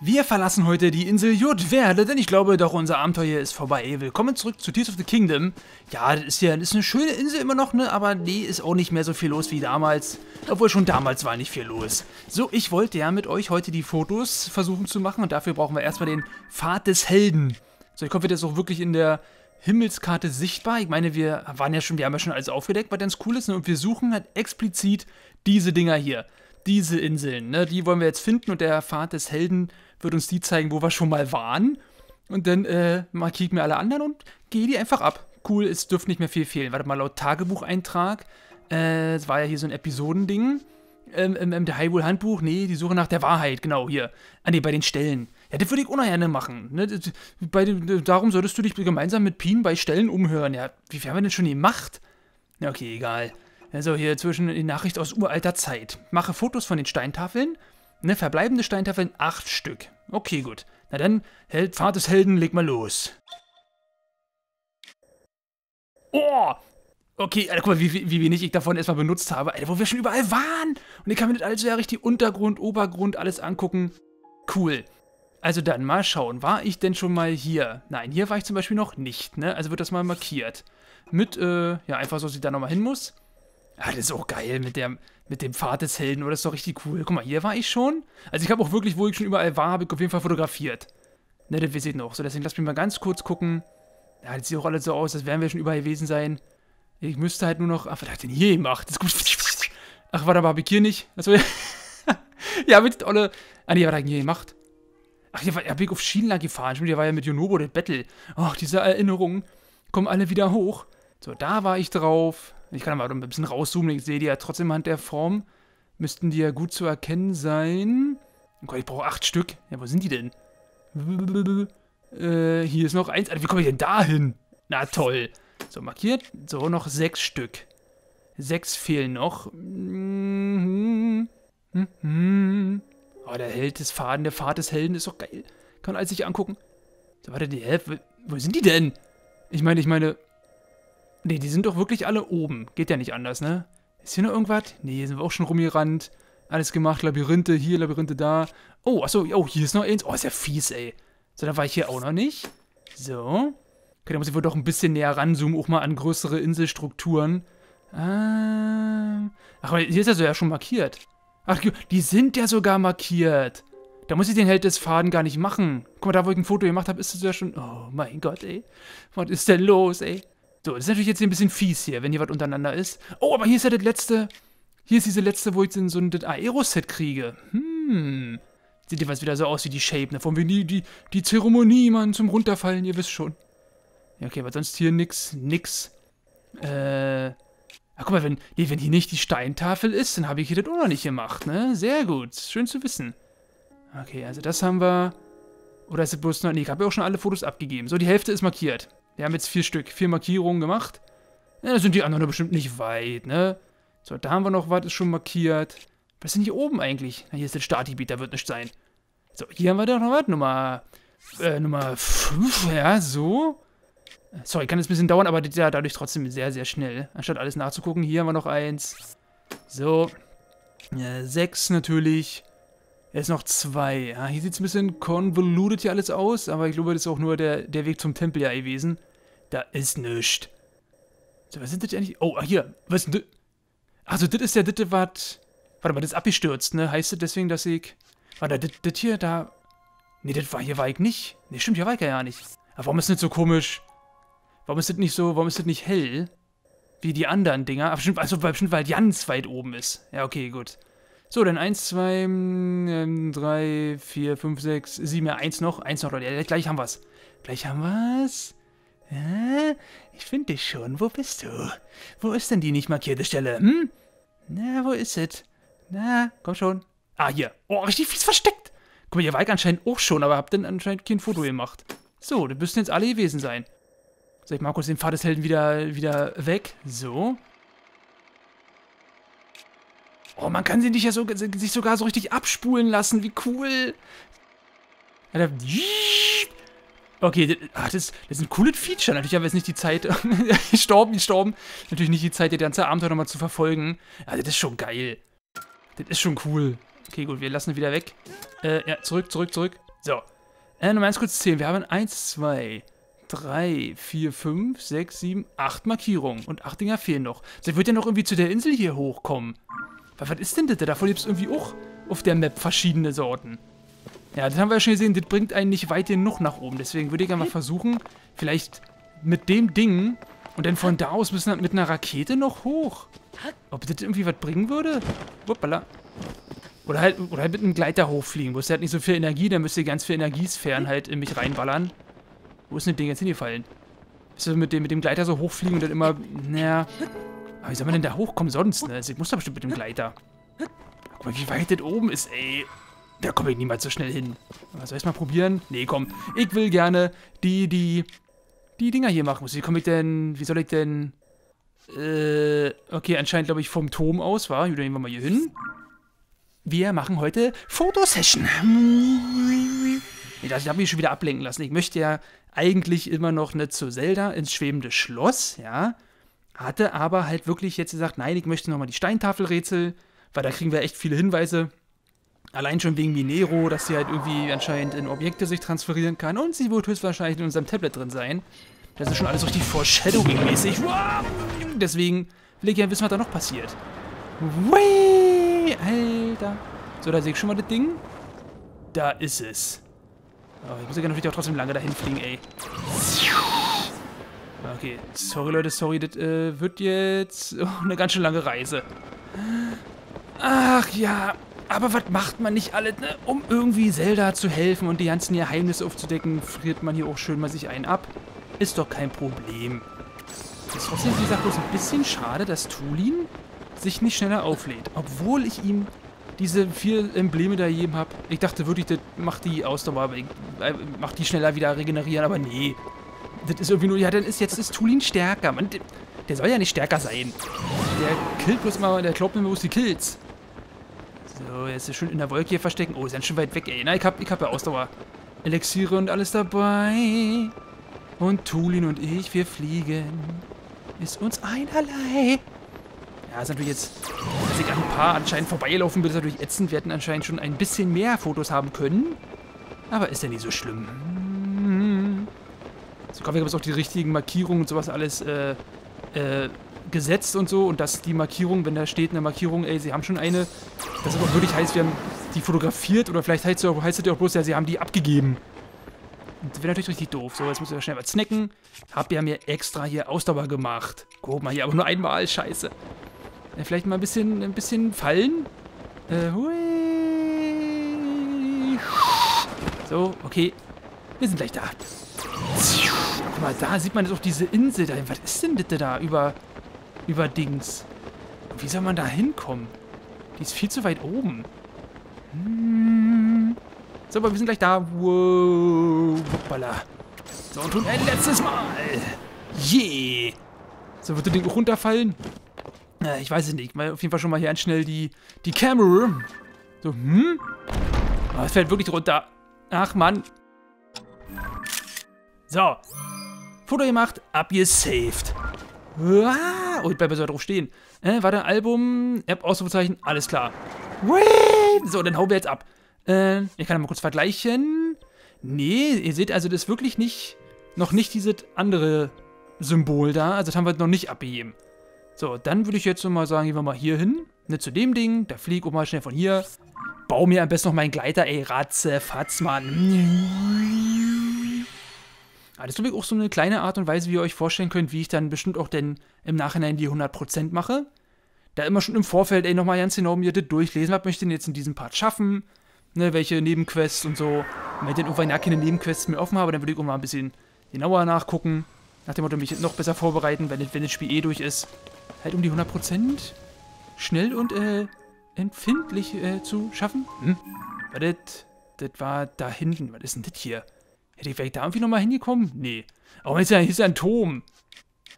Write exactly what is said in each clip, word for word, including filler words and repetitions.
Wir verlassen heute die Insel Jodverde, denn ich glaube, doch unser Abenteuer ist vorbei. Willkommen zurück zu Tears of the Kingdom. Ja, das ist ja das ist eine schöne Insel immer noch, ne? Aber nee, ist auch nicht mehr so viel los wie damals. Obwohl schon damals war nicht viel los. So, ich wollte ja mit euch heute die Fotos versuchen zu machen und dafür brauchen wir erstmal den Pfad des Helden. So, ich hoffe, der ist auch wirklich in der Himmelskarte sichtbar. Ich meine, wir waren ja schon, wir haben ja schon alles aufgedeckt, was ganz cool ist, ne? Und wir suchen halt explizit diese Dinger hier. Diese Inseln, ne? Die wollen wir jetzt finden und der Pfad des Helden wird uns die zeigen, wo wir schon mal waren. Und dann äh, markiere ich mir alle anderen und gehe die einfach ab. Cool, es dürfte nicht mehr viel fehlen. Warte mal, laut Tagebucheintrag, äh, es war ja hier so ein Episodending. Ähm, ähm, der Hyrule-Handbuch, nee, die Suche nach der Wahrheit, genau, hier. Ah, nee, bei den Stellen. Ja, das würde ich ungerne machen. Ne? Das, bei dem, darum solltest du dich gemeinsam mit Pien bei Stellen umhören. Ja, wie viel haben wir denn schon gemacht? Na, okay, egal. Also hier zwischen die Nachricht aus uralter Zeit. Mache Fotos von den Steintafeln. Ne, verbleibende Steintafeln, acht Stück. Okay, gut. Na dann, Held, Pfad des Helden, leg mal los. Oh! Okay, Alter, guck mal, wie, wie wenig ich davon erstmal benutzt habe. Alter, wo wir schon überall waren. Und ich kann mir das alles ja richtig Untergrund, Obergrund, alles angucken. Cool. Also dann mal schauen, war ich denn schon mal hier? Nein, hier war ich zum Beispiel noch nicht, ne? Also wird das mal markiert. Mit, äh, ja, einfach so, dass ich da nochmal hin muss. Ah, das ist auch geil mit, der, mit dem Pfad des Helden, oder? Das ist doch richtig cool. Guck mal, hier war ich schon. Also ich habe auch wirklich, wo ich schon überall war, habe ich auf jeden Fall fotografiert. Ne, das wisst ihr noch. So, deswegen lasst mich mal ganz kurz gucken. Ja, das sieht auch alles so aus, als wären wir schon überall gewesen sein. Ich müsste halt nur noch... Ach, was hat denn hier gemacht? Das ist gut. Ach, warte, aber habe ich hier nicht. Also, ja, mit das olle... Ah, nee, was hat denn hier gemacht? Ach, hier war ich auf Schienen lang gefahren. Stimmt, hier war ja mit Yunobo das Battle. Ach, diese Erinnerungen kommen alle wieder hoch. So, da war ich drauf. Ich kann aber ein bisschen rauszoomen, ich sehe die ja trotzdem anhand der Form. Müssten die ja gut zu erkennen sein. Oh Gott, ich brauche acht Stück. Ja, wo sind die denn? Äh, hier ist noch eins. Alter, wie komme ich denn da hin? Na toll. So, markiert. So, noch sechs Stück. Sechs fehlen noch. Oh, der Held des Faden, der Pfad des Helden ist doch geil. Kann man alles sich angucken. So, warte, die Hälfte. Wo sind die denn? Ich meine, ich meine... Ne, die sind doch wirklich alle oben. Geht ja nicht anders, ne? Ist hier noch irgendwas? Ne, hier sind wir auch schon rumgerannt. Alles gemacht, Labyrinthe hier, Labyrinthe da. Oh, achso, oh, hier ist noch eins. Oh, ist ja fies, ey. So, da war ich hier auch noch nicht. So. Okay, da muss ich wohl doch ein bisschen näher ranzoomen, auch mal an größere Inselstrukturen. Ah. Ach, aber hier ist das ja schon markiert. Ach, die sind ja sogar markiert. Da muss ich den Held des Faden gar nicht machen. Guck mal, da wo ich ein Foto gemacht habe, ist das ja schon... Oh mein Gott, ey. Was ist denn los, ey? So, das ist natürlich jetzt ein bisschen fies hier, wenn hier was untereinander ist. Oh, aber hier ist ja das letzte. Hier ist diese letzte, wo ich so ein Aero-Set kriege. Hm. Sieht ihr was wieder so aus wie die Shape, ne? Von wegen die, die, die Zeremonie, Mann, zum Runterfallen, ihr wisst schon. Ja, okay, aber sonst hier nix, nix. Äh. Ach, guck mal, wenn, nee, wenn hier nicht die Steintafel ist, dann habe ich hier das auch noch nicht gemacht, ne? Sehr gut, schön zu wissen. Okay, also das haben wir. Oder ist das bloß noch. Nee, ich habe ja auch schon alle Fotos abgegeben. So, die Hälfte ist markiert. Wir haben jetzt vier Stück, vier Markierungen gemacht. Ja, da sind die anderen bestimmt nicht weit, ne? So, da haben wir noch was, ist schon markiert. Was ist denn hier oben eigentlich? Na, hier ist das Startgebiet, da wird nichts sein. So, hier haben wir doch noch was, Nummer... Äh, Nummer... fünf, ja, so. Sorry, kann jetzt ein bisschen dauern, aber ja, dadurch trotzdem sehr, sehr schnell. Anstatt alles nachzugucken, hier haben wir noch eins. So. Ja, sechs natürlich. Jetzt noch zwei. Ja, hier sieht es ein bisschen convoluted hier alles aus, aber ich glaube, das ist auch nur der, der Weg zum Tempel ja gewesen. Da ist nichts. So, was sind das eigentlich? Oh, hier. Was ist denn das? Achso, das ist ja das, was... Warte mal, das ist abgestürzt, ne? Heißt das deswegen, dass ich... Warte, das, das hier, da... Nee, das war... Hier war ich nicht. Nee, stimmt, hier war ich ja nicht. Aber warum ist das so komisch? Warum ist das nicht so... Warum ist das nicht hell? Wie die anderen Dinger. Aber bestimmt, also, bestimmt weil ganz weit oben ist. Ja, okay, gut. So, dann eins, zwei, drei, vier, fünf, sechs, sieben, ja, eins noch, eins noch, Leute. Ja, gleich haben wir's. Gleich haben wir's. Ja, ich finde dich schon. Wo bist du? Wo ist denn die nicht markierte Stelle? Hm? Na, wo ist es? Na, komm schon. Ah, hier. Oh, richtig fies versteckt. Guck mal, hier war ich anscheinend auch schon, aber hab dann anscheinend kein Foto gemacht. So, da müssten jetzt alle gewesen sein. So, ich mach kurz den Pfad des Helden wieder, wieder weg. So. Oh, man kann sie nicht ja so, sich sogar so richtig abspulen lassen. Wie cool. Okay, ach, das, das ist ein cooles Feature. Natürlich haben wir jetzt nicht die Zeit... gestorben, gestorben. Natürlich nicht die Zeit, die ganze Abenteuer nochmal zu verfolgen. Also, das ist schon geil. Das ist schon cool. Okay, gut, wir lassen es wieder weg. Äh, ja, zurück, zurück, zurück. So. Äh, nochmal ganz kurz zählen. Wir haben eins, zwei, drei, vier, fünf, sechs, sieben, acht Markierungen. Und acht Dinger fehlen noch. Vielleicht wird ja noch irgendwie zu der Insel hier hochkommen. Was, was ist denn das? Davon gibt es irgendwie auch auf der Map verschiedene Sorten. Ja, das haben wir ja schon gesehen. Das bringt einen nicht weit genug nach oben. Deswegen würde ich ja mal versuchen, vielleicht mit dem Ding... Und dann von da aus müssen wir mit einer Rakete noch hoch. Ob das irgendwie was bringen würde? Hoppala. Oder halt, oder halt mit einem Gleiter hochfliegen. Wo ist halt nicht so viel Energie, dann müsst ihr ganz viel Energiesphären halt in mich reinballern. Wo ist denn das Ding jetzt hingefallen? Müsst ihr mit dem, mit dem Gleiter so hochfliegen und dann immer, naja. Aber wie soll man denn da hochkommen sonst? Ne? Also ich muss da bestimmt mit dem Gleiter. Guck mal, wie weit das oben ist, ey. Da komme ich niemals so schnell hin. Aber soll ich mal probieren? Nee, komm. Ich will gerne die, die... die Dinger hier machen muss. Wie komme ich denn... Wie soll ich denn... Äh... Okay, anscheinend glaube ich vom Turm aus, war. Dann gehen wir mal hier hin. Wir machen heute Fotosession. Nee, das habe ich schon wieder ablenken lassen. Ich möchte ja eigentlich immer noch nicht zu Zelda ins schwebende Schloss, ja. Hatte aber halt wirklich jetzt gesagt, nein, ich möchte nochmal die Steintafelrätsel, weil da kriegen wir echt viele Hinweise. Allein schon wegen Minero, dass sie halt irgendwie anscheinend in Objekte sich transferieren kann. Und sie wird höchstwahrscheinlich in unserem Tablet drin sein. Das ist schon alles richtig Foreshadowing-mäßig. Wow! Deswegen will ich gerne wissen, was da noch passiert. Wee! Alter. So, da sehe ich schon mal das Ding. Da ist es. Oh, ich muss ja natürlich auch trotzdem lange dahin fliegen, ey. Okay, sorry Leute, sorry. Das äh, wird jetzt oh, eine ganz schön lange Reise. Ach ja... Aber was macht man nicht alles, ne? Um irgendwie Zelda zu helfen und die ganzen Geheimnisse aufzudecken, friert man hier auch schön mal sich einen ab. Ist doch kein Problem. Ist trotzdem, wie gesagt, bloß ein bisschen schade, dass Tulin sich nicht schneller auflädt. Obwohl ich ihm diese vier Embleme da gegeben habe. Ich dachte wirklich, das macht die Ausdauer, aber ich macht die schneller wieder regenerieren, aber nee. Das ist irgendwie nur, ja, dann ist jetzt ist Tulin stärker. Man, der soll ja nicht stärker sein. Der killt bloß mal, der glaubt mir bloß die Kills. So, jetzt ist schön in der Wolke hier verstecken. Oh, ist ganz schön weit weg, ey. Na, ich hab, ich hab ja Ausdauer. Elixiere und alles dabei. Und Tulin und ich, wir fliegen. Ist uns einerlei. Ja, ist natürlich jetzt, als ich an ein paar anscheinend vorbeilaufen bin, ist natürlich ätzend. Wir hätten anscheinend schon ein bisschen mehr Fotos haben können. Aber ist ja nicht so schlimm. So, komm, wir haben jetzt auch die richtigen Markierungen und sowas alles, äh, äh, gesetzt und so, und dass die Markierung, wenn da steht eine Markierung, ey, sie haben schon eine, das aber wirklich heißt, wir haben die fotografiert, oder vielleicht heißt es ja auch bloß, ja, sie haben die abgegeben. Und das wäre natürlich richtig doof. So, jetzt müssen wir schnell was snacken. Hab ja mir extra hier Ausdauer gemacht. Guck mal hier, aber nur einmal, scheiße. Ja, vielleicht mal ein bisschen, ein bisschen fallen. Äh, hui. So, okay. Wir sind gleich da. Guck mal, da sieht man jetzt auch diese Insel dahin. Was ist denn bitte da über... über Dings. Und wie soll man da hinkommen? Die ist viel zu weit oben. Hm. So, aber wir sind gleich da. Wow. Hoppala. So, und tun ein letztes Mal. Je. Yeah. So, wird das Ding auch runterfallen? Äh, ich weiß es nicht. Mal auf jeden Fall schon mal hier ganz schnell die, die Kamera. So, hm? Oh, es fällt wirklich runter. Ach, Mann. So. Foto gemacht. Abgesaved. Wow. Oh, ich bleibe so drauf stehen. Äh, warte, Album, App, Ausrufezeichen, alles klar. Wee! So, dann hauen wir jetzt ab. Äh, ich kann mal kurz vergleichen. Nee, ihr seht, also das ist wirklich nicht, noch nicht dieses andere Symbol da. Also das haben wir noch nicht abgegeben. So, dann würde ich jetzt mal sagen, gehen wir mal hier hin. Ne, zu dem Ding, da flieg ich mal schnell von hier. Bau mir am besten noch meinen Gleiter, ey, ratze, fatz, Mann. Ah, das ist auch so eine kleine Art und Weise, wie ihr euch vorstellen könnt, wie ich dann bestimmt auch denn im Nachhinein die hundert Prozent mache. Da immer schon im Vorfeld, ey, nochmal ganz genau mir das durchlesen, was möchte ich denn jetzt in diesem Part schaffen, ne, welche Nebenquests und so. Und wenn ich dann irgendwann gar keine Nebenquests mehr offen habe, dann würde ich auch mal ein bisschen genauer nachgucken, nach dem Motto mich noch besser vorbereiten, wenn, wenn das Spiel eh durch ist. Halt um die hundert Prozent schnell und, äh, empfindlich, äh, zu schaffen. Hm? Warte, das war da hinten, was ist denn das hier? Hätte ich vielleicht da irgendwie nochmal hingekommen? Nee. Aber jetzt ist ja ein Turm.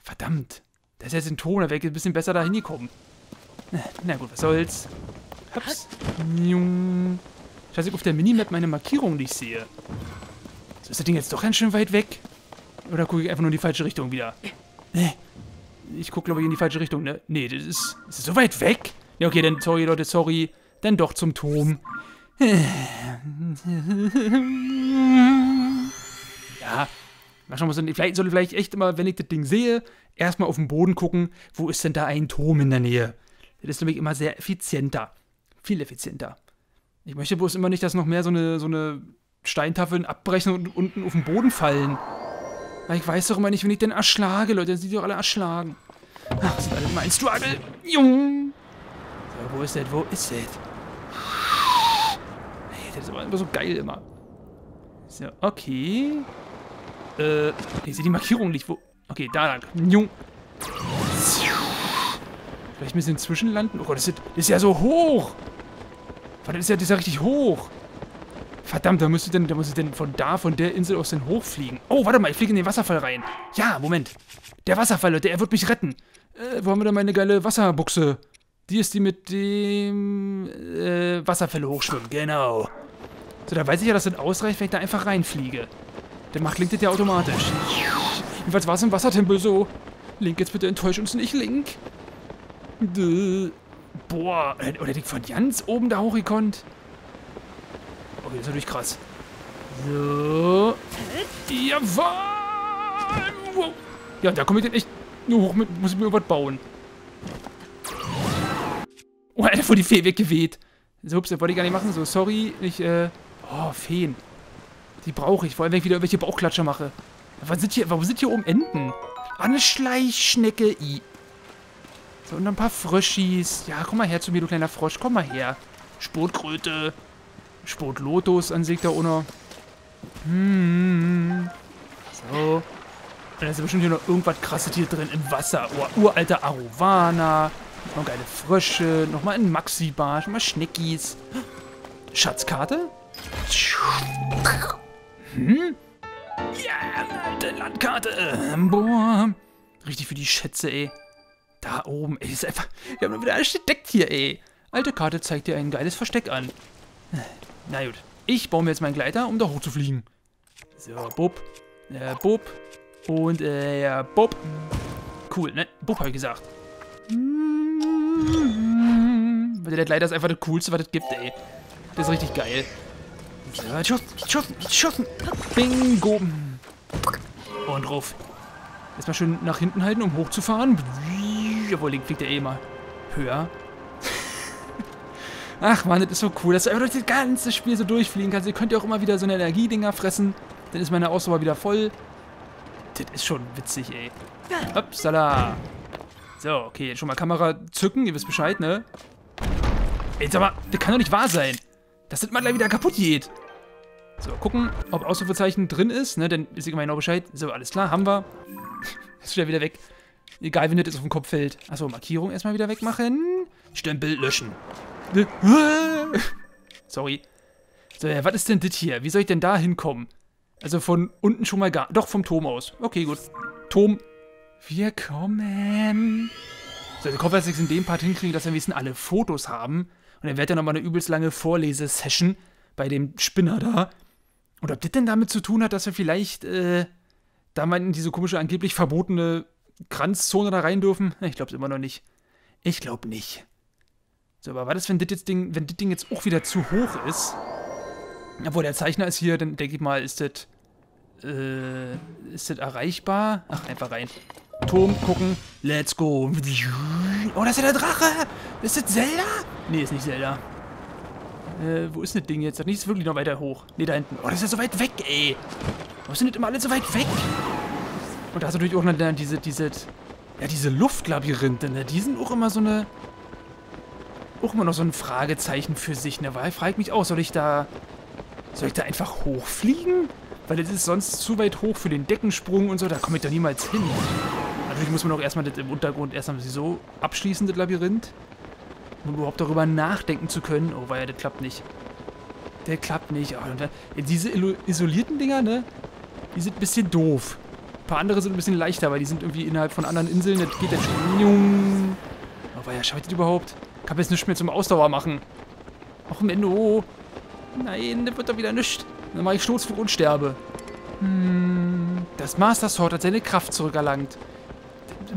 Verdammt. Das ist jetzt ein Turm, da wäre ich ein bisschen besser da hingekommen. Na gut, was soll's. Hops. Scheiße, ich auf der Minimap meine Markierung nicht sehe. So, ist das Ding jetzt doch ganz schön weit weg? Oder gucke ich einfach nur in die falsche Richtung wieder? Ich gucke, glaube ich, in die falsche Richtung, ne? Nee, das ist, ist das so weit weg? Ja, okay, dann sorry, Leute, sorry. Dann doch zum Turm. Ja, mach schon mal so, vielleicht soll ich vielleicht echt immer, wenn ich das Ding sehe, erstmal auf den Boden gucken, wo ist denn da ein Turm in der Nähe? Das ist nämlich immer sehr effizienter. Viel effizienter. Ich möchte bloß immer nicht, dass noch mehr so eine, so eine Steintafeln abbrechen und unten auf den Boden fallen. Weil ich weiß doch immer nicht, wenn ich denn erschlage, Leute. Dann sind die doch alle erschlagen. Ach, sind alle immer ein Struggle. Jung. So, wo ist das? Wo ist das? Hey, das ist aber immer so geil immer. So, okay. Äh, ich sehe die Markierung nicht. Wo? Okay, da lang. Jung. Vielleicht müssen wir zwischenlanden. Oh Gott, das ist, das ist ja so hoch. Verdammt, das ist ja, das ist ja richtig hoch. Verdammt, da müsste denn, da müsste denn von da, von der Insel aus denn hochfliegen. Oh, warte mal, ich fliege in den Wasserfall rein. Ja, Moment. Der Wasserfall, Leute, er wird mich retten. Äh, wo haben wir denn meine geile Wasserbuchse? Die ist die mit dem äh, Wasserfälle hochschwimmen, genau. So, da weiß ich ja, dass das ausreicht, wenn ich da einfach reinfliege. Dann macht Link das ja automatisch. Jedenfalls war es im Wassertempel so. Link, jetzt bitte enttäusch uns nicht, Link. Dö. Boah, oder hätte ich von ganz oben da hochgekonnt? Okay, das ist natürlich krass. So. Jawohl! Ja, da komme ich denn echt nur hoch mit. Muss ich mir irgendwas bauen. Oh, Alter, vor die Fee weggeweht. So, ups, das wollte ich gar nicht machen. So, sorry. Ich, äh. Oh, Feen. Die brauche ich. Vor allem, wenn ich wieder irgendwelche Bauchklatscher mache. Warum sind hier, warum sind hier oben Enten? Eine Schleichschnecke. I. So, und dann ein paar Fröschis. Ja, komm mal her zu mir, du kleiner Frosch. Komm mal her. Spotkröte. Spotlotus an sich da ohne. Hm. So. Und dann ist bestimmt hier noch irgendwas krasses hier drin im Wasser. Oh, uralter Arowana. Noch geile Frösche. Nochmal ein Maxi-Bar. Nochmal Schneckis. Schatzkarte? Hm? Ja, alte Landkarte. Boah. Richtig für die Schätze, ey. Da oben, ey, ist einfach. Wir haben doch wieder alles entdeckt hier, ey. Alte Karte zeigt dir ein geiles Versteck an. Na gut. Ich baue mir jetzt meinen Gleiter, um da hoch zu fliegen. So, Bob. Äh, Bob. Und, äh, Bob. Cool, ne? Bob habe ich gesagt. Der Gleiter ist einfach das Coolste, was es gibt, ey. Das ist richtig geil. So, Schussen, Schussen, Schussen. Bingo. Und ruf. Erstmal schön nach hinten halten, um hochzufahren. Jawohl, Link fliegt ja eh mal höher. Ach man, das ist so cool, dass du einfach durch das ganze Spiel so durchfliegen kannst. Ihr könnt ja auch immer wieder so eine Energiedinger fressen. Dann ist meine Ausdauer wieder voll. Das ist schon witzig, ey. Upsala. So, okay, schon mal Kamera zücken. Ihr wisst Bescheid, ne? Ey, sag mal, das kann doch nicht wahr sein. Dass das mal gleich wieder kaputt geht. So, gucken, ob Ausrufezeichen drin ist, ne? Dann ist ihr genau Bescheid. So, alles klar, haben wir. Ist schnell wieder weg. Egal, wenn das auf den Kopf fällt. Achso, Markierung erstmal wieder wegmachen. Stempel löschen. Sorry. So, ja, was ist denn das hier? Wie soll ich denn da hinkommen? Also von unten schon mal gar... Doch, vom Turm aus. Okay, gut. Turm. Wir kommen. So, ich hoffe, dass ich es in dem Part hinkriege, dass wir wenigstens alle Fotos haben. Und dann wird ja nochmal eine übelst lange Vorlesesession bei dem Spinner da. Und ob das denn damit zu tun hat, dass wir vielleicht, äh, da mal in diese komische, angeblich verbotene Kranzzone da rein dürfen? Ich glaube es immer noch nicht. Ich glaube nicht. So, aber war das, wenn das jetzt Ding, wenn das Ding jetzt auch wieder zu hoch ist? Obwohl, der Zeichner ist hier, dann denke ich mal, ist das, äh, ist das erreichbar? Ach, einfach rein. Turm gucken. Let's go. Oh, das ist ja der Drache! Ist das Zelda? Nee, ist nicht Zelda. Äh, wo ist das Ding jetzt? Das ist wirklich noch weiter hoch. Nee, da hinten. Oh, das ist ja so weit weg, ey. Warum sind das immer alle so weit weg? Und da ist natürlich auch eine, diese, diese, ja, diese Luftlabyrinthe, ne? Die sind auch immer so eine, auch immer noch so ein Fragezeichen für sich, ne? Weil, frag mich auch, soll ich da, soll ich da einfach hochfliegen? Weil das ist sonst zu weit hoch für den Deckensprung und so, da komme ich da niemals hin. Natürlich muss man auch erstmal das im Untergrund erstmal so abschließen, das Labyrinth, um überhaupt darüber nachdenken zu können. Oh, weil ja, das klappt nicht. Der klappt nicht. Oh, diese isolierten Dinger, ne? Die sind ein bisschen doof. Ein paar andere sind ein bisschen leichter, weil die sind irgendwie innerhalb von anderen Inseln. Das geht jetzt schon. Aber ja, schaffe ich das überhaupt? Ich kann jetzt nichts mehr zum Ausdauer machen. Ach, Menno. Nein, das wird doch wieder nichts. Dann mache ich Sturzflug und sterbe. Hm, das Master Sword hat seine Kraft zurückerlangt.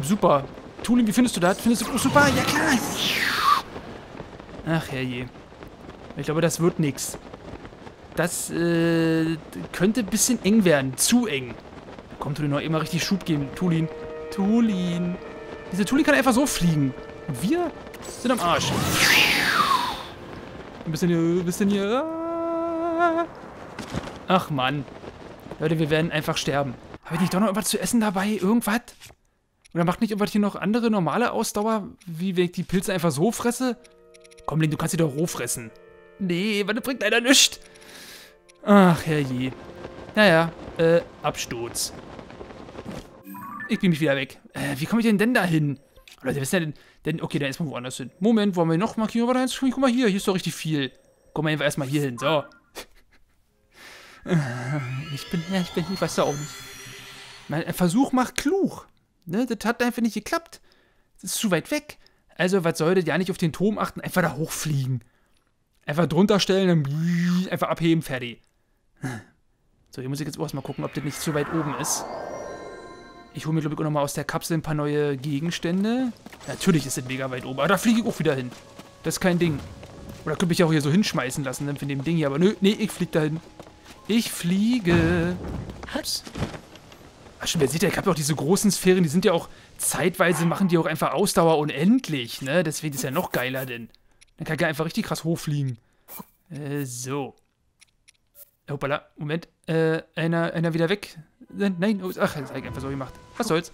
Super. Tulin, wie findest du das? Findest du das super? Ja, klar. Ach, herrje. Ich glaube, das wird nichts. Das äh, könnte ein bisschen eng werden. Zu eng. Komm, Tulin, noch immer richtig Schub geben. Tulin. Tulin. Diese Tulin kann einfach so fliegen. Und wir sind am Arsch. Ein bisschen hier, ein bisschen hier. Ach, Mann. Leute, wir werden einfach sterben. Habe ich nicht doch noch irgendwas zu essen dabei? Irgendwas? Oder macht nicht irgendwas hier noch andere normale Ausdauer? Wie wenn ich die Pilze einfach so fresse? Komm, Link, du kannst sie doch roh fressen. Nee, das bringt leider nichts. Ach, herrje. Naja, äh, Absturz. Ich bin mich wieder weg. Äh, wie komme ich denn denn da hin? Leute, wisst ihr denn, denn... Okay, dann erstmal woanders hin. Moment, wollen wir noch markieren? Aber dann, guck mal hier, hier ist doch richtig viel. Komm mal erstmal hier hin, so. Ich bin... Ja, ich bin... Ich weiß da auch nicht. Mein Versuch macht klug. Ne, das hat einfach nicht geklappt. Das ist zu weit weg. Also, was sollte ja nicht auf den Turm achten? Einfach da hochfliegen. Einfach drunter stellen, dann einfach abheben, fertig. So, hier muss ich jetzt auch erstmal gucken, ob das nicht zu weit oben ist. Ich hole mir, glaube ich, auch nochmal aus der Kapsel ein paar neue Gegenstände. Natürlich ist das mega weit oben, aber da fliege ich auch wieder hin. Das ist kein Ding. Oder könnte ich ja auch hier so hinschmeißen lassen, dann von dem Ding hier. Aber nö, nee, ich fliege dahin. Ich fliege. Ups. Ach schon, wer sieht ja, ich habe ja auch diese großen Sphären, die sind ja auch zeitweise, machen die auch einfach Ausdauer unendlich, ne? Deswegen ist ja noch geiler denn. Dann kann ich ja einfach richtig krass hochfliegen. Äh, so. Hoppala, Moment. Äh, einer, einer wieder weg. Nein, oh, ach, das habe ich einfach so gemacht. Was soll's?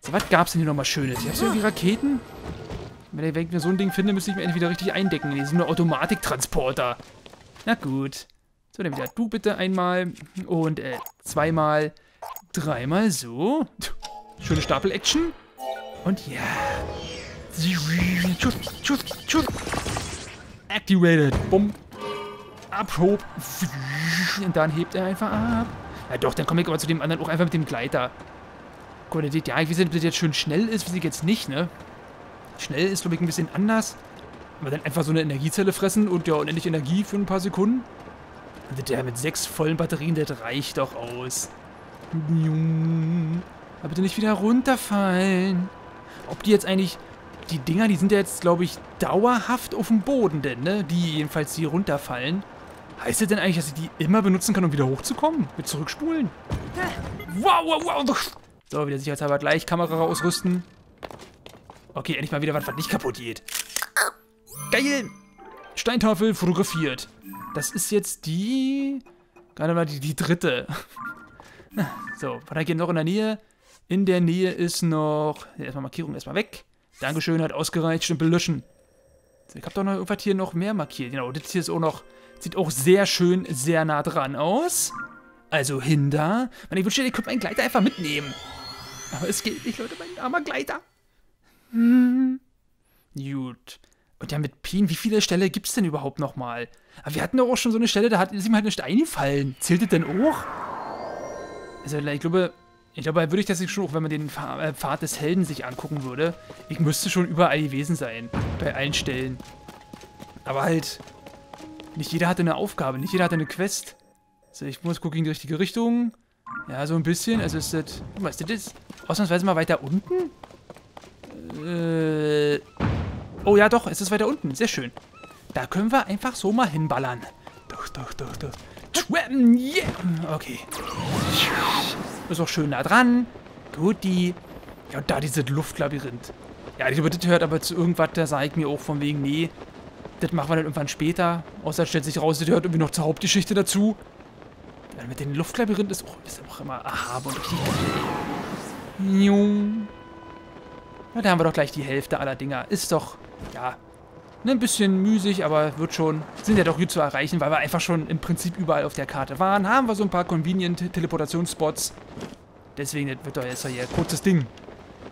So, was gab's denn hier nochmal Schönes? Ich hab so irgendwie Raketen. Wenn ich mir so ein Ding finde, müsste ich mir endlich wieder richtig eindecken. Hier sind nur Automatiktransporter. Na gut. So, dann wieder du bitte einmal. Und, äh, zweimal. Dreimal so. Schöne Stapel-Action. Und ja. Tschüss, tschüss, tschüss. Activated. Bumm. Abhob. Und dann hebt er einfach ab. Ja doch, dann komme ich aber zu dem anderen auch einfach mit dem Gleiter. Guck mal, ja, ich weiß nicht, ob das jetzt schön schnell ist, wie ich jetzt nicht, ne? Schnell ist, glaube ich, ein bisschen anders. Aber dann einfach so eine Energiezelle fressen und ja, unendlich Energie für ein paar Sekunden. Und der mit sechs vollen Batterien, das reicht doch aus. Aber bitte nicht wieder runterfallen. Ob die jetzt eigentlich... Die Dinger, die sind ja jetzt, glaube ich, dauerhaft auf dem Boden, denn, ne? Die jedenfalls, die runterfallen. Heißt das denn eigentlich, dass ich die immer benutzen kann, um wieder hochzukommen? Mit zurückspulen? Wow, wow, wow. So, wieder sicherheitshalber gleich Kamera ausrüsten. Okay, endlich mal wieder was, was nicht kaputt geht. Geil! Steintafel fotografiert. Das ist jetzt die... Gerade mal die, die dritte. So, was hat hier noch in der Nähe? In der Nähe ist noch... Erstmal Markierung, erstmal weg. Dankeschön, hat ausgereicht. Stempel löschen. Ich habe doch noch irgendwas hier noch mehr markiert. Genau, das hier ist auch noch... Sieht auch sehr schön, sehr nah dran aus. Also hin da. Ich wünschte, ihr könnt meinen Gleiter einfach mitnehmen. Aber es geht nicht, Leute, mein armer Gleiter. Hm. Gut. Und ja, mit Pin, wie viele Stellen gibt es denn überhaupt nochmal? Aber wir hatten doch auch schon so eine Stelle, da hat, ist ihm halt nicht eingefallen. Zählt das denn auch? Also ich glaube... Ich glaube, würde ich das nicht schon, auch wenn man den Pfad des Helden sich angucken würde, ich müsste schon überall gewesen sein, bei allen Stellen. Aber halt, nicht jeder hatte eine Aufgabe, nicht jeder hatte eine Quest. Also ich muss gucken in die richtige Richtung. Ja, so ein bisschen, also ist das, was ist das? Ausnahmsweise mal weiter unten? Äh, oh ja doch, es ist weiter unten, sehr schön. Da können wir einfach so mal hinballern. Doch, doch, doch, doch. Tram, yeah! Okay. Ist auch schön nah dran. Gut, die. Ja, und da dieses Luftlabyrinth. Ja, ich glaube, das hört aber zu irgendwas, da sage ich mir auch von wegen, nee, das machen wir dann irgendwann später. Außer stellt sich raus, das hört irgendwie noch zur Hauptgeschichte dazu. Ja, mit dem Luftlabyrinth ist auch, ist auch immer aha, und richtig. Na, da haben wir doch gleich die Hälfte aller Dinger. Ist doch, ja, ne, ein bisschen müßig, aber wird schon. Sind ja doch gut zu erreichen, weil wir einfach schon im Prinzip überall auf der Karte waren. Haben wir so ein paar convenient Teleportationsspots. Deswegen das wird doch jetzt hier ein kurzes Ding.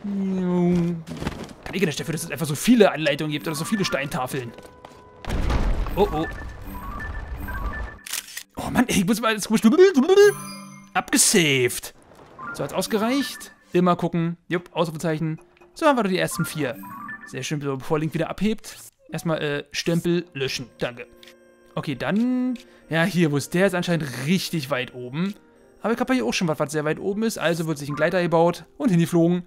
Kann ich nicht dafür, dass es einfach so viele Anleitungen gibt oder so viele Steintafeln. Oh, oh. Oh Mann, ich muss mal... Abgesaved. So, hat's ausgereicht. Immer gucken. Jupp, Ausrufezeichen. So haben wir doch die ersten vier. Sehr schön, bevor Link wieder abhebt. Erstmal, äh, Stempel löschen. Danke. Okay, dann... Ja, hier, wo ist der? Ist anscheinend richtig weit oben. Aber ich habe hier auch schon was, was sehr weit oben ist. Also wird sich ein Gleiter gebaut und hingeflogen.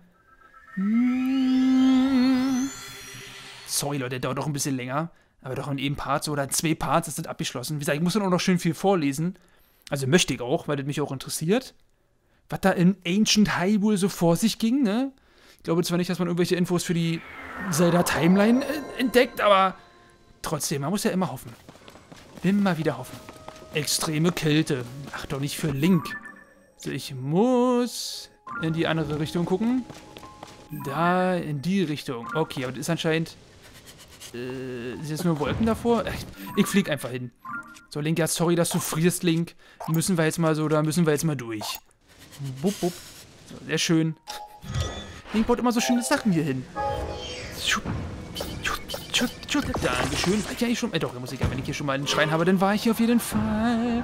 Sorry, Leute, der dauert noch ein bisschen länger. aber doch in jedem Part so, oder zwei Parts, das sind abgeschlossen. Wie gesagt, ich muss dann auch noch schön viel vorlesen. Also möchte ich auch, weil das mich auch interessiert. Was da in Ancient Hyrule so vor sich ging, ne? Ich glaube zwar nicht, dass man irgendwelche Infos für die Zelda-Timeline entdeckt, aber trotzdem, man muss ja immer hoffen. Immer wieder hoffen. Extreme Kälte. Ach, doch nicht für Link. Also ich muss in die andere Richtung gucken. Da, in die Richtung. Okay, aber das ist anscheinend... Äh, sind jetzt nur Wolken davor? Ich flieg einfach hin. So, Link, ja, sorry, dass du frierst, Link. Müssen wir jetzt mal so, da müssen wir jetzt mal durch. Bup, bup. So, sehr schön. Link baut immer so schöne Sachen hier hin. Dankeschön. War ich ja nicht schon... Äh, doch, muss ich ja, wenn ich hier schon mal einen Schrein habe, dann war ich hier auf jeden Fall.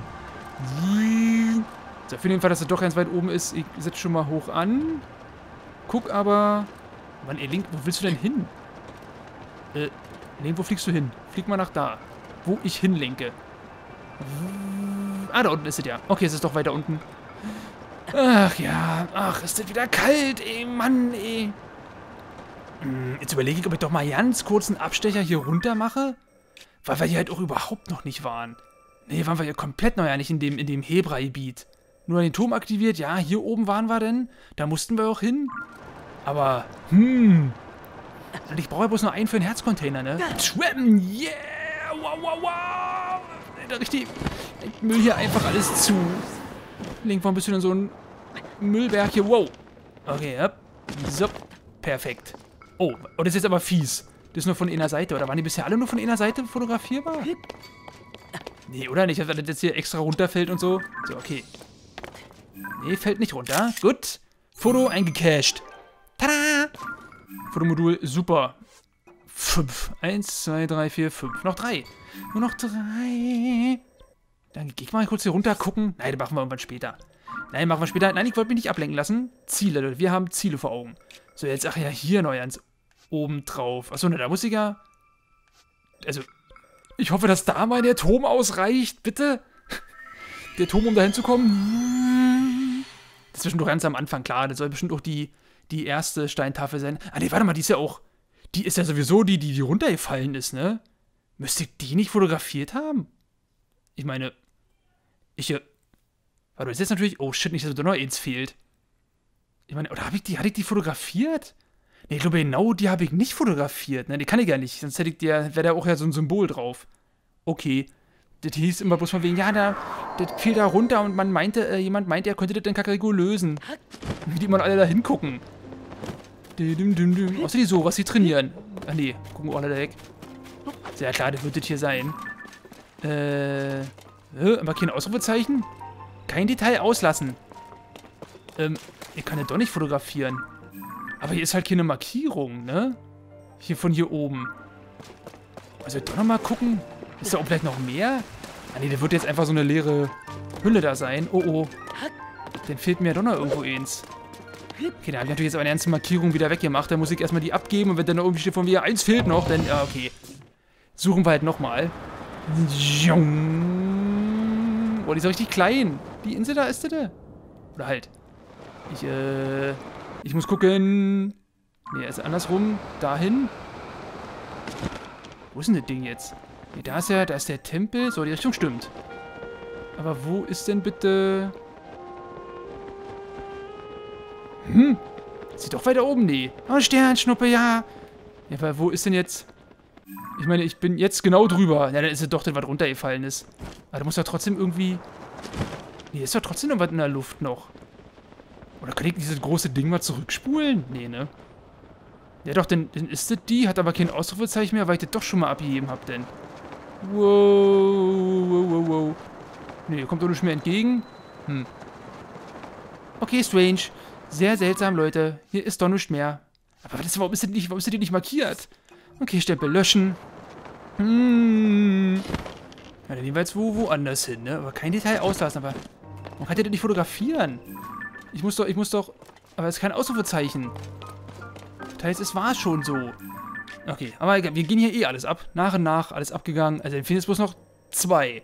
So, für den Fall, dass er doch ganz weit oben ist, ich setze schon mal hoch an. Guck aber... Mann, ey, Link, wo willst du denn hin? Äh, Link, wo fliegst du hin? Flieg mal nach da. Wo ich hinlenke. Ah, da unten ist es ja. Okay, es ist doch weiter unten. Ach ja, ach, ist das wieder kalt, ey, Mann, ey. Jetzt überlege ich, ob ich doch mal ganz kurz einen Abstecher hier runter mache. Weil wir hier halt auch überhaupt noch nicht waren. Nee, waren wir hier komplett noch ja nicht in dem, in dem Hebra-Gebiet. Nur den Turm aktiviert, ja, hier oben waren wir denn. Da mussten wir auch hin. Aber, hm. Und ich brauche ja bloß noch einen für den Herzcontainer, ne? Schwimmen, yeah! Wow, wow, wow! Da richtig. Ich müll hier einfach alles zu. Link, warum bist du denn so ein Müllberg hier? Wow! Okay, ja. So, perfekt. Oh, oh, das ist jetzt aber fies. Das ist nur von einer Seite, oder? Waren die bisher alle nur von einer Seite fotografierbar? Nee, oder nicht? Dass das jetzt hier extra runterfällt und so. So, okay. Nee, fällt nicht runter. Gut. Foto eingecached. Tada! Fotomodul, super. Fünf. Eins, zwei, drei, vier, fünf. Noch drei. Nur noch drei. Dann geh ich mal kurz hier runter gucken. Nein, das machen wir irgendwann später. Nein, machen wir später. Nein, ich wollte mich nicht ablenken lassen. Ziele. Wir haben Ziele vor Augen. So, jetzt, ach ja, hier noch ganz oben drauf. Achso, ne, da muss ich ja... Also, ich hoffe, dass da mal der Turm ausreicht. Bitte. Der Turm, um da hinzukommen. Das ist bestimmt doch ganz am Anfang, klar. Das soll bestimmt auch die... die erste Steintafel sein. Ah, ne, warte mal, die ist ja auch... Die ist ja sowieso die, die, die runtergefallen ist, ne? Müsste ich die nicht fotografiert haben? Ich meine... Ich... Äh, warte, das ist jetzt natürlich... Oh, shit, nicht, dass da noch eins fehlt. Ich meine, oder habe ich die... Hatte ich die fotografiert? Ne, ich glaube, genau die habe ich nicht fotografiert, ne? Die kann ich ja nicht, sonst hätte ich die ja... Wäre da auch ja so ein Symbol drauf. Okay. Das hieß immer bloß von wegen, ja, da, das fiel da runter und man meinte, äh, jemand meinte, er könnte das in Kakariko lösen. Wie die immer alle da hingucken. Außer die so, was sie trainieren. Ach nee, gucken wir auch alle weg. Sehr klar, das wird das hier sein. Äh, äh aber kein Ausrufezeichen? Kein Detail auslassen. Ähm, ich kann das doch nicht fotografieren. Aber hier ist halt keine Markierung, ne? Hier von hier oben. Also doch nochmal gucken. Ist da auch vielleicht noch mehr? Ah ne, da wird jetzt einfach so eine leere Hülle da sein. Oh oh. Dann fehlt mir ja doch noch irgendwo eins. Okay, da habe ich natürlich jetzt aber eine ganze Markierung wieder weggemacht. Dann muss ich erstmal die abgeben und wenn dann noch irgendwie steht von mir, eins fehlt noch, dann, ja, okay. Suchen wir halt nochmal. Oh, die ist ja richtig klein. Die Insel da ist da. Oder halt. Ich, äh. Ich muss gucken. Ne, ist andersrum. Dahin. Wo ist denn das Ding jetzt? Nee, da ist ja, da ist der Tempel. So, die Richtung stimmt. Aber wo ist denn bitte... Hm, sieht doch weiter oben, nee. Oh, Sternschnuppe, ja. Ja, aber wo ist denn jetzt... Ich meine, ich bin jetzt genau drüber. Na, ja, dann ist es doch, das was runtergefallen ist. Aber da muss doch trotzdem irgendwie... Nee, ist doch trotzdem noch was in der Luft noch. Oder kann ich dieses große Ding mal zurückspulen? Nee, ne? Ja doch, dann, dann ist das die, hat aber kein Ausrufezeichen mehr, weil ich das doch schon mal abgegeben habe, denn... Wow, wow, wow, wow. Nee, kommt doch nicht mehr entgegen. Hm. Okay, strange. Sehr seltsam, Leute. Hier ist doch nichts mehr. Aber das, warum ist das nicht, warum ist das nicht markiert? Okay, Stempel löschen. Hm. Ja, dann nehmen wir jetzt wo, woanders hin, ne? Aber kein Detail auslassen, aber... Man kann ja das nicht fotografieren. Ich muss doch, ich muss doch... Aber es ist kein Ausrufezeichen. Das heißt, es war schon so. Okay, aber egal, wir gehen hier eh alles ab. Nach und nach alles abgegangen. Also, dann fehlen jetzt bloß noch zwei.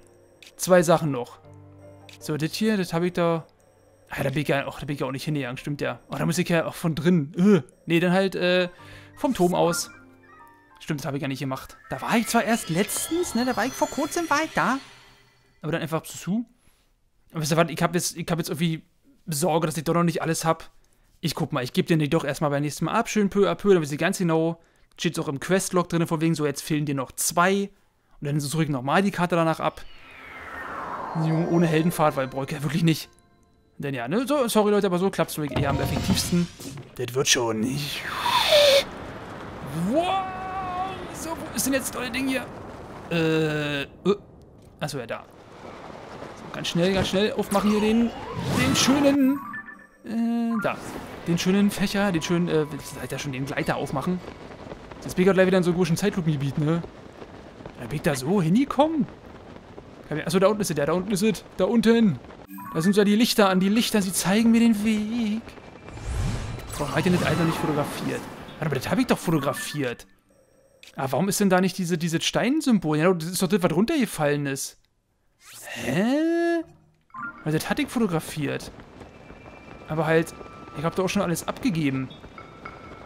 Zwei Sachen noch. So, das hier, das habe ich da... Ah, da bin ich ja, oh, da bin ich ja auch nicht hingegangen, stimmt ja. Oh, da muss ich ja auch von drin. Äh. Nee, dann halt äh, vom Turm aus. Stimmt, das habe ich ja nicht gemacht. Da war ich zwar erst letztens, ne? Da war ich vor kurzem, war ich da. Aber dann einfach zu. Und wisst ihr was, ich habe jetzt, ich hab jetzt irgendwie Sorge, dass ich doch noch nicht alles habe. Ich guck mal, ich gebe den doch erstmal beim nächsten Mal ab, schön peu à peu, dann wisst ihr ganz genau, steht es auch im Questlog drin, von wegen so, jetzt fehlen dir noch zwei. Und dann suche ich nochmal die Karte danach ab. Ohne Heldenfahrt, weil brauche ich ja wirklich nicht. Denn ja, ne, so, sorry Leute, aber so klappt es wirklich eher am effektivsten. Das wird schon nicht. Wow! So, wo ist denn jetzt das neue Ding hier? Äh, oh. Achso, ja, da. So, ganz schnell, ganz schnell aufmachen hier den, den schönen, äh, da. Den schönen Fächer, den schönen, äh, seid ja schon den Gleiter aufmachen. Das bin ich gleich wieder in so einem komischen Zeitlupengebiet, ne? Da bin ich da so hingekommen. Achso, da unten ist es, da unten ist es, da unten. Da sind ja die Lichter an, die Lichter, sie zeigen mir den Weg. Warum hat denn das Alter nicht fotografiert? Warte mal, das habe ich doch fotografiert. Aber warum ist denn da nicht diese, dieses Steinsymbol? Ja, das ist doch das, was runtergefallen ist. Hä? Also, das hatte ich fotografiert. Aber halt, ich habe da auch schon alles abgegeben.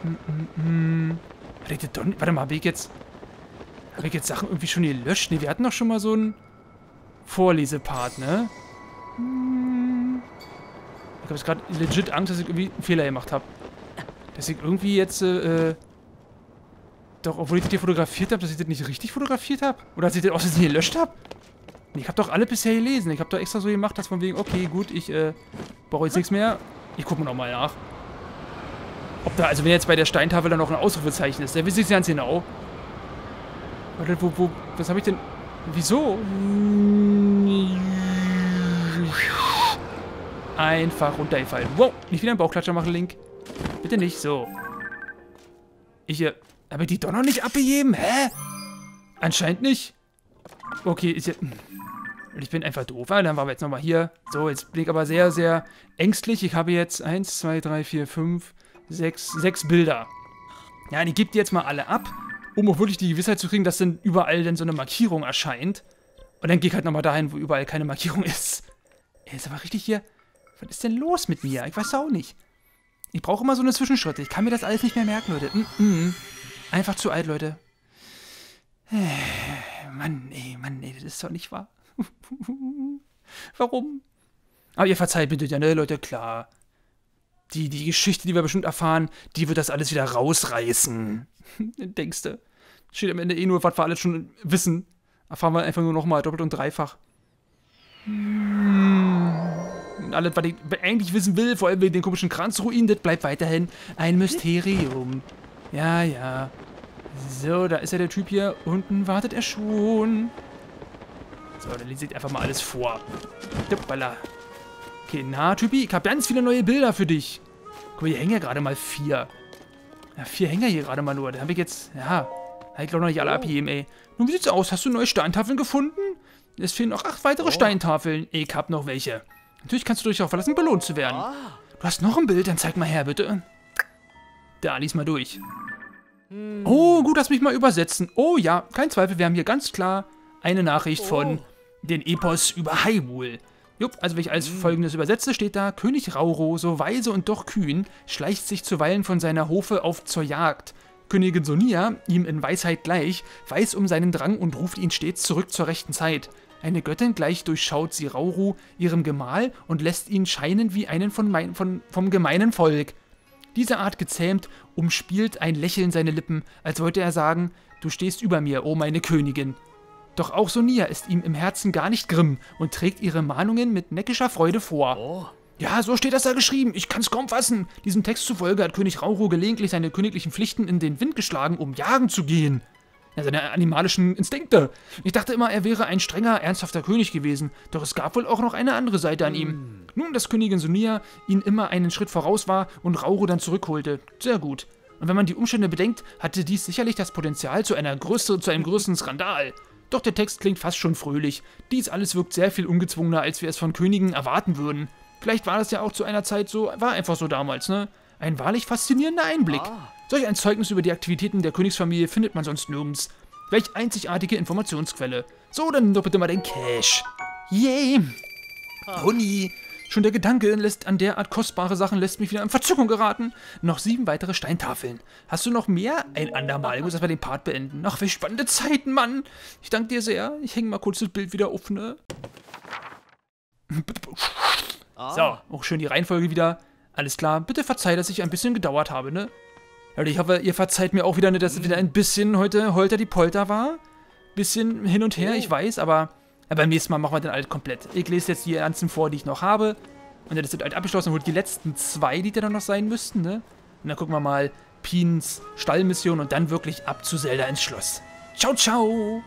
Hm, hm, hm. Warte mal, habe ich jetzt... Habe ich jetzt Sachen irgendwie schon gelöscht? Ne, wir hatten doch schon mal so einen Vorlesepart, ne? Ich habe jetzt gerade legit Angst, dass ich irgendwie einen Fehler gemacht habe. Dass ich irgendwie jetzt, äh... doch, obwohl ich das hier fotografiert habe, dass ich das nicht richtig fotografiert habe? Oder dass ich das auch nicht gelöscht habe? Ich habe doch alle bisher gelesen. Ich habe doch extra so gemacht, dass von wegen, okay, gut, ich, äh, brauche jetzt nichts mehr. Ich gucke mir nochmal nach. Ob da, also wenn jetzt bei der Steintafel da noch ein Ausrufezeichen ist, dann wüsste ich es ganz genau. Warte, wo, wo, was habe ich denn? Wieso? Einfach runtergefallen. Wow, nicht wieder einen Bauchklatscher machen, Link. Bitte nicht, so. Ich, äh, habe ich die doch noch nicht abgegeben? Hä? Anscheinend nicht. Okay, ich, ich bin einfach doof. Dann waren wir jetzt nochmal hier. So, jetzt bin ich aber sehr, sehr ängstlich. Ich habe jetzt eins, zwei, drei, vier, fünf, sechs, sechs Bilder. Ja, die gibt jetzt mal alle ab, um auch wirklich die Gewissheit zu kriegen, dass dann überall dann so eine Markierung erscheint. Und dann gehe ich halt nochmal dahin, wo überall keine Markierung ist. Ey, ist aber richtig hier... Was ist denn los mit mir? Ich weiß auch nicht. Ich brauche immer so eine Zwischenschritte. Ich kann mir das alles nicht mehr merken, Leute. Mm -mm. Einfach zu alt, Leute. Mann, ey, Mann, ey, das ist doch nicht wahr. Warum? Aber ihr verzeiht bitte, ja, ne, Leute, klar. Die, die Geschichte, die wir bestimmt erfahren, die wird das alles wieder rausreißen. Denkst du? Steht am Ende eh nur, was wir alles schon wissen. Erfahren wir einfach nur nochmal, doppelt und dreifach. Alles, was ich eigentlich wissen will, vor allem wegen den komischen Kranzruinen, das bleibt weiterhin ein Mysterium. Ja, ja. So, da ist ja der Typ hier. Unten wartet er schon. So, dann lese ich einfach mal alles vor. Hoppala. Okay, na, Typi, ich habe ganz viele neue Bilder für dich. Guck mal, hier hängen ja gerade mal vier. Ja, vier hängen ja hier gerade mal nur. Da habe ich jetzt, ja, habe ich glaube noch nicht alle abgegeben, ey. Nun, wie sieht's aus? Hast du neue Steintafeln gefunden? Es fehlen noch acht weitere Steintafeln. Ich habe noch welche. Natürlich kannst du dich darauf verlassen, belohnt zu werden. Du hast noch ein Bild, dann zeig mal her, bitte. Da, lies mal durch. Oh, gut, lass mich mal übersetzen. Oh ja, kein Zweifel, wir haben hier ganz klar eine Nachricht von den Epos über Hyrule. Jupp, also wenn ich als Folgendes übersetze, steht da, König Rauru, so weise und doch kühn, schleicht sich zuweilen von seiner Hofe auf zur Jagd. Königin Sonia, ihm in Weisheit gleich, weiß um seinen Drang und ruft ihn stets zurück zur rechten Zeit. Eine Göttin gleich durchschaut sie Rauru, ihrem Gemahl, und lässt ihn scheinen wie einen von mein, von, vom gemeinen Volk. Diese Art gezähmt, umspielt ein Lächeln seine Lippen, als wollte er sagen, du stehst über mir, o meine Königin. Doch auch Sonia ist ihm im Herzen gar nicht grimm und trägt ihre Mahnungen mit neckischer Freude vor. Oh. Ja, so steht das da geschrieben, ich kann's kaum fassen. Diesem Text zufolge hat König Rauru gelegentlich seine königlichen Pflichten in den Wind geschlagen, um jagen zu gehen. Ja, seine animalischen Instinkte. Ich dachte immer, er wäre ein strenger, ernsthafter König gewesen, doch es gab wohl auch noch eine andere Seite an ihm. Nun, dass Königin Sonia ihn immer einen Schritt voraus war und Rauru dann zurückholte. Sehr gut. Und wenn man die Umstände bedenkt, hatte dies sicherlich das Potenzial zu einer größeren, zu einem größeren Skandal. Doch der Text klingt fast schon fröhlich. Dies alles wirkt sehr viel ungezwungener, als wir es von Königen erwarten würden. Vielleicht war das ja auch zu einer Zeit so, war einfach so damals, ne? Ein wahrlich faszinierender Einblick. Ah. Solch ein Zeugnis über die Aktivitäten der Königsfamilie findet man sonst nirgends. Welch einzigartige Informationsquelle. So, dann nimm doch bitte mal den Cash. Yay! Yeah. Honi, Schon der Gedanke lässt an derart kostbare Sachen lässt mich wieder in Verzückung geraten. Noch sieben weitere Steintafeln. Hast du noch mehr? Ein andermal. Ich muss erstmal den Part beenden. Ach, welche spannende Zeiten, Mann. Ich danke dir sehr. Ich hänge mal kurz das Bild wieder auf, ne? So, auch schön die Reihenfolge wieder. Alles klar. Bitte verzeiht, dass ich ein bisschen gedauert habe, ne? Leute, ich hoffe, ihr verzeiht mir auch wieder, ne, dass es wieder ein bisschen heute Holter die Polter war. Bisschen hin und her, ich weiß, aber... Ja, beim nächsten Mal machen wir den halt komplett. Ich lese jetzt die ganzen vor, die ich noch habe. Und dann ist das halt abgeschlossen. Dann die letzten zwei, die da noch sein müssten, ne? Und dann gucken wir mal Pins Stallmission und dann wirklich ab zu Zelda ins Schloss. Ciao, ciao!